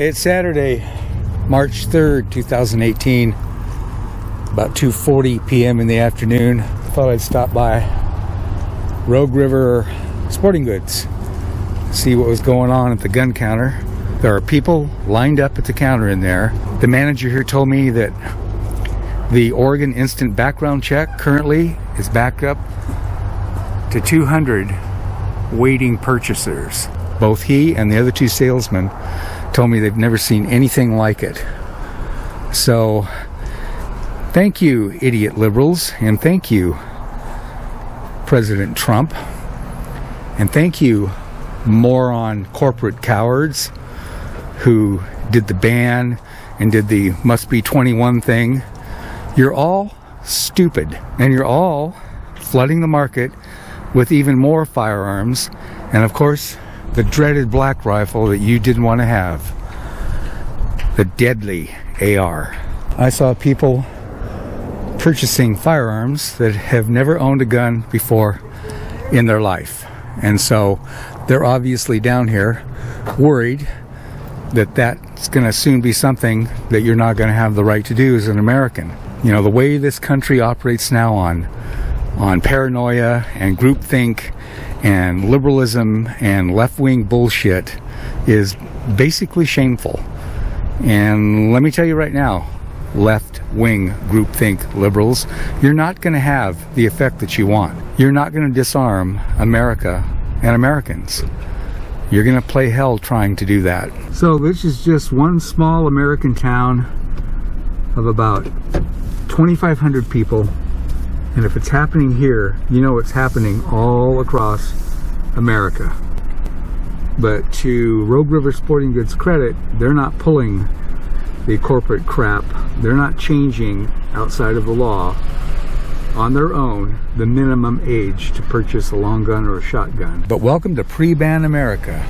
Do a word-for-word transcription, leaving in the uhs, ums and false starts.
It's Saturday, March third, two thousand eighteen, about two forty p m in the afternoon. Thought I'd stop by Rogue River Sporting Goods, see what was going on at the gun counter. There are people lined up at the counter in there. The manager here told me that the Oregon instant background check currently is back up to two hundred waiting purchasers. Both he and the other two salesmen told me they've never seen anything like it. So, thank you, idiot liberals, and thank you, President Trump, and thank you, moron corporate cowards who did the ban and did the must be twenty-one thing. You're all stupid, and you're all flooding the market with even more firearms, and of course, the dreaded black rifle that you didn't want to have, the deadly A R. I saw people purchasing firearms that have never owned a gun before in their life, and so they're obviously down here worried that that's going to soon be something that you're not going to have the right to do as an American. You know, the way this country operates now on on paranoia and groupthink and liberalism and left-wing bullshit is basically shameful. And let me tell you right now, left-wing groupthink liberals, you're not going to have the effect that you want. You're not going to disarm America and Americans. You're going to play hell trying to do that. So this is just one small American town of about twenty-five hundred people. And if it's happening here, you know it's happening all across America. But to Rogue River Sporting Goods' credit, they're not pulling the corporate crap. They're not changing, outside of the law, on their own, the minimum age to purchase a long gun or a shotgun. But welcome to pre-ban America.